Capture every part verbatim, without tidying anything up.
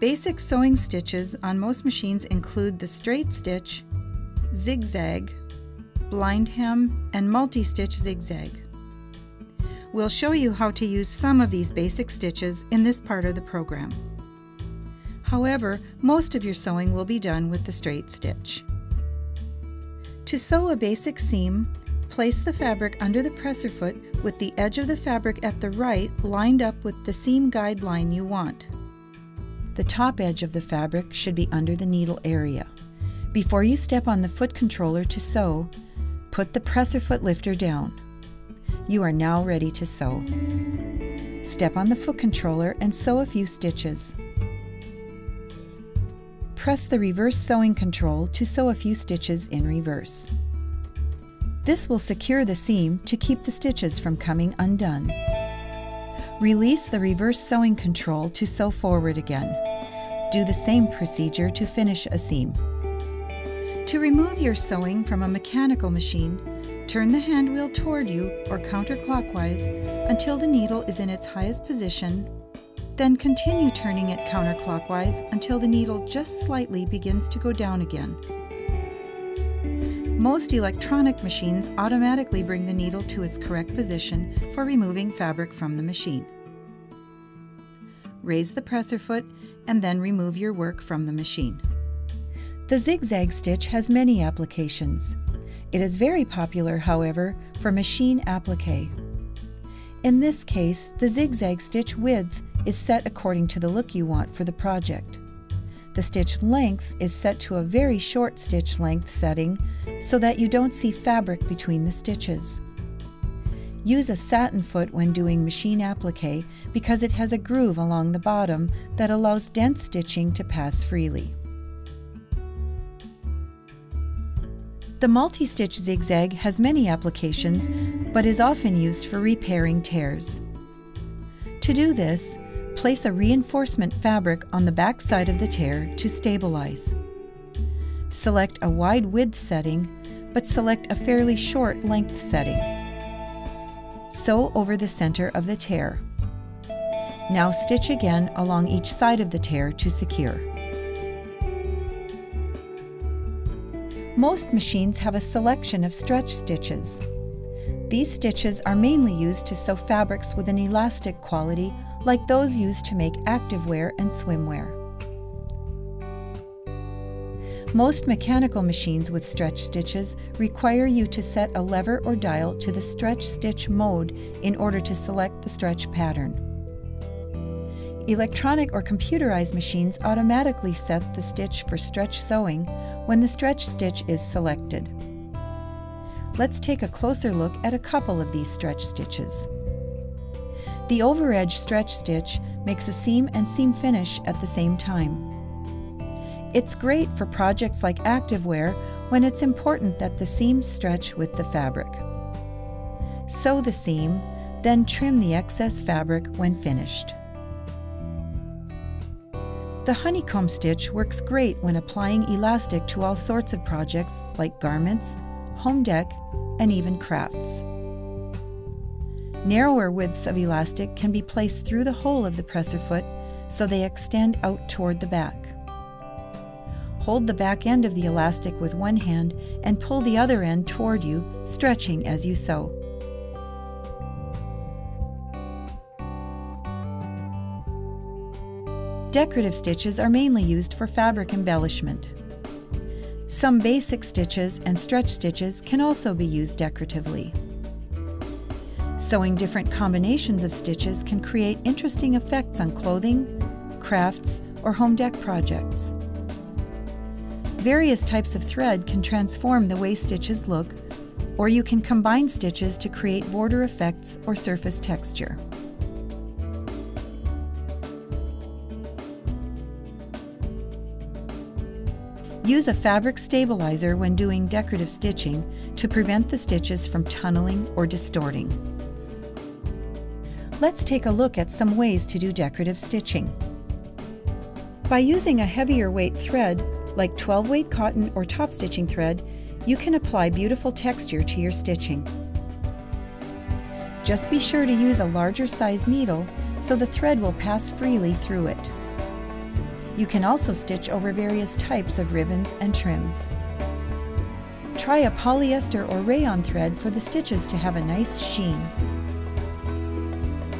Basic sewing stitches on most machines include the straight stitch, zigzag, blind hem, and multi-stitch zigzag. We'll show you how to use some of these basic stitches in this part of the program. However, most of your sewing will be done with the straight stitch. To sew a basic seam, place the fabric under the presser foot with the edge of the fabric at the right lined up with the seam guideline you want. The top edge of the fabric should be under the needle area. Before you step on the foot controller to sew, put the presser foot lifter down. You are now ready to sew. Step on the foot controller and sew a few stitches. Press the reverse sewing control to sew a few stitches in reverse. This will secure the seam to keep the stitches from coming undone. Release the reverse sewing control to sew forward again. Do the same procedure to finish a seam. To remove your sewing from a mechanical machine, turn the hand wheel toward you or counterclockwise until the needle is in its highest position, then continue turning it counterclockwise until the needle just slightly begins to go down again. Most electronic machines automatically bring the needle to its correct position for removing fabric from the machine. Raise the presser foot and then remove your work from the machine. The zigzag stitch has many applications. It is very popular, however, for machine applique. In this case, the zigzag stitch width is set according to the look you want for the project. The stitch length is set to a very short stitch length setting so that you don't see fabric between the stitches. Use a satin foot when doing machine applique because it has a groove along the bottom that allows dense stitching to pass freely. The multi-stitch zigzag has many applications but is often used for repairing tears. To do this, place a reinforcement fabric on the back side of the tear to stabilize. Select a wide width setting, but select a fairly short length setting. Sew over the center of the tear. Now stitch again along each side of the tear to secure. Most machines have a selection of stretch stitches. These stitches are mainly used to sew fabrics with an elastic quality, like those used to make activewear and swimwear. Most mechanical machines with stretch stitches require you to set a lever or dial to the stretch stitch mode in order to select the stretch pattern. Electronic or computerized machines automatically set the stitch for stretch sewing when the stretch stitch is selected. Let's take a closer look at a couple of these stretch stitches. The overedge stretch stitch makes a seam and seam finish at the same time. It's great for projects like activewear when it's important that the seams stretch with the fabric. Sew the seam, then trim the excess fabric when finished. The honeycomb stitch works great when applying elastic to all sorts of projects like garments, home deck, and even crafts. Narrower widths of elastic can be placed through the hole of the presser foot so they extend out toward the back. Hold the back end of the elastic with one hand and pull the other end toward you, stretching as you sew. Decorative stitches are mainly used for fabric embellishment. Some basic stitches and stretch stitches can also be used decoratively. Sewing different combinations of stitches can create interesting effects on clothing, crafts, or home deck projects. Various types of thread can transform the way stitches look, or you can combine stitches to create border effects or surface texture. Use a fabric stabilizer when doing decorative stitching to prevent the stitches from tunneling or distorting. Let's take a look at some ways to do decorative stitching. By using a heavier weight thread, like twelve weight cotton or top stitching thread, you can apply beautiful texture to your stitching. Just be sure to use a larger size needle so the thread will pass freely through it. You can also stitch over various types of ribbons and trims. Try a polyester or rayon thread for the stitches to have a nice sheen.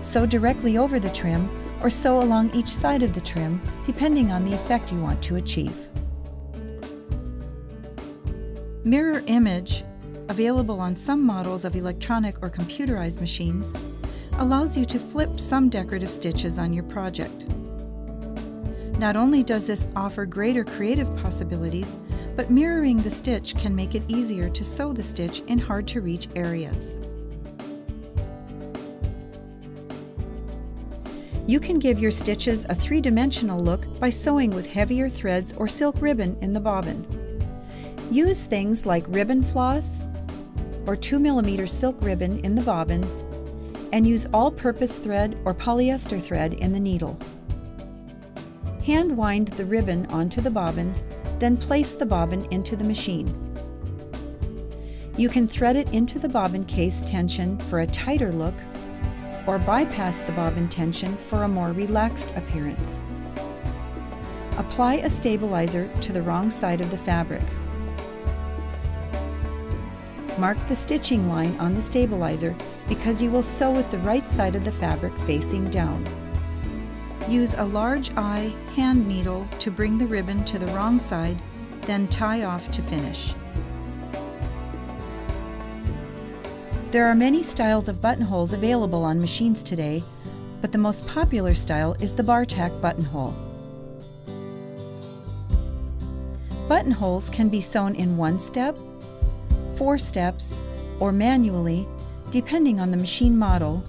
Sew directly over the trim or sew along each side of the trim, depending on the effect you want to achieve. Mirror image, available on some models of electronic or computerized machines, allows you to flip some decorative stitches on your project. Not only does this offer greater creative possibilities, but mirroring the stitch can make it easier to sew the stitch in hard-to-reach areas. You can give your stitches a three-dimensional look by sewing with heavier threads or silk ribbon in the bobbin. Use things like ribbon floss or two millimeter silk ribbon in the bobbin, and use all-purpose thread or polyester thread in the needle. Hand wind the ribbon onto the bobbin, then place the bobbin into the machine. You can thread it into the bobbin case tension for a tighter look, or bypass the bobbin tension for a more relaxed appearance. Apply a stabilizer to the wrong side of the fabric. Mark the stitching line on the stabilizer because you will sew with the right side of the fabric facing down. Use a large eye hand needle to bring the ribbon to the wrong side, then tie off to finish. There are many styles of buttonholes available on machines today, but the most popular style is the bar-tack buttonhole. Buttonholes can be sewn in one step, four steps, or manually, depending on the machine model,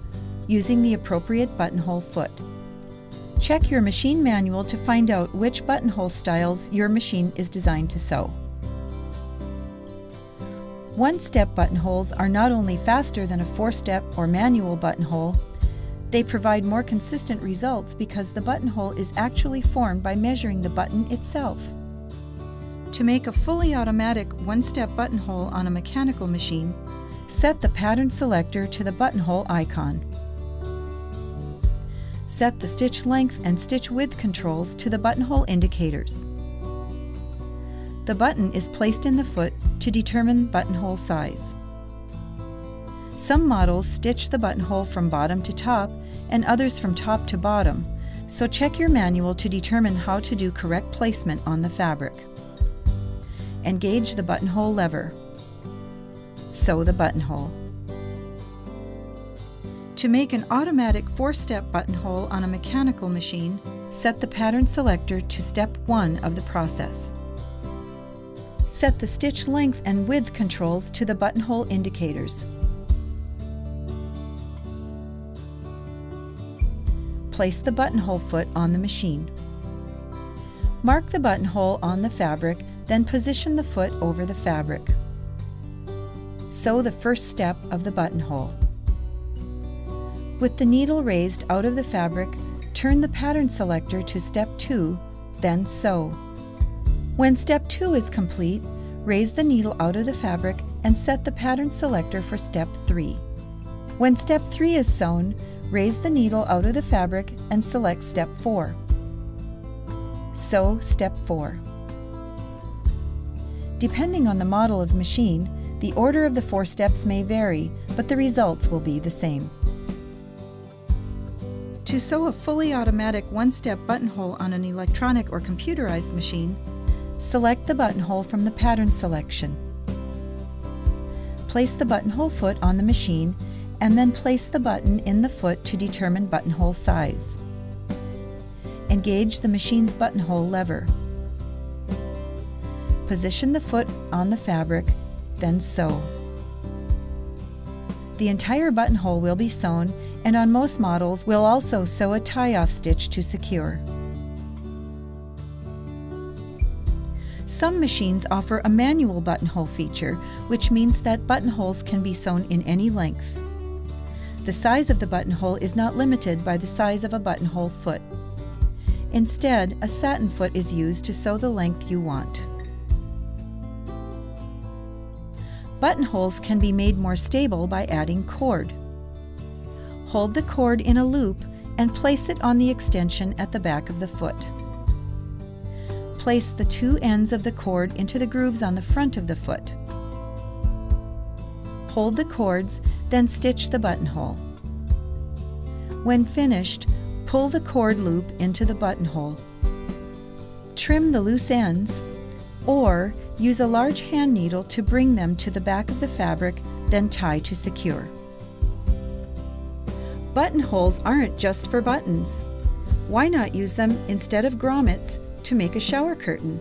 using the appropriate buttonhole foot. Check your machine manual to find out which buttonhole styles your machine is designed to sew. One-step buttonholes are not only faster than a four-step or manual buttonhole, they provide more consistent results because the buttonhole is actually formed by measuring the button itself. To make a fully automatic one-step buttonhole on a mechanical machine, set the pattern selector to the buttonhole icon. Set the stitch length and stitch width controls to the buttonhole indicators. The button is placed in the foot to determine buttonhole size. Some models stitch the buttonhole from bottom to top and others from top to bottom, so check your manual to determine how to do correct placement on the fabric. Engage the buttonhole lever. Sew the buttonhole. To make an automatic four-step buttonhole on a mechanical machine, set the pattern selector to step one of the process. Set the stitch length and width controls to the buttonhole indicators. Place the buttonhole foot on the machine. Mark the buttonhole on the fabric, then position the foot over the fabric. Sew the first step of the buttonhole. With the needle raised out of the fabric, turn the pattern selector to step two, then sew. When step two is complete, raise the needle out of the fabric and set the pattern selector for step three. When step three is sewn, raise the needle out of the fabric and select step four. Sew step four. Depending on the model of machine, the order of the four steps may vary, but the results will be the same. To sew a fully automatic one-step buttonhole on an electronic or computerized machine, select the buttonhole from the pattern selection. Place the buttonhole foot on the machine and then place the button in the foot to determine buttonhole size. Engage the machine's buttonhole lever. Position the foot on the fabric, then sew. The entire buttonhole will be sewn, and on most models we'll also sew a tie-off stitch to secure. Some machines offer a manual buttonhole feature, which means that buttonholes can be sewn in any length. The size of the buttonhole is not limited by the size of a buttonhole foot. Instead, a satin foot is used to sew the length you want. Buttonholes can be made more stable by adding cord. Hold the cord in a loop and place it on the extension at the back of the foot. Place the two ends of the cord into the grooves on the front of the foot. Hold the cords, then stitch the buttonhole. When finished, pull the cord loop into the buttonhole. Trim the loose ends, or use a large hand needle to bring them to the back of the fabric, then tie to secure. Buttonholes aren't just for buttons. Why not use them instead of grommets to make a shower curtain?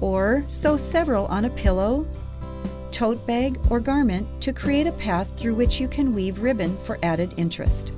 Or sew several on a pillow, tote bag, or garment to create a path through which you can weave ribbon for added interest.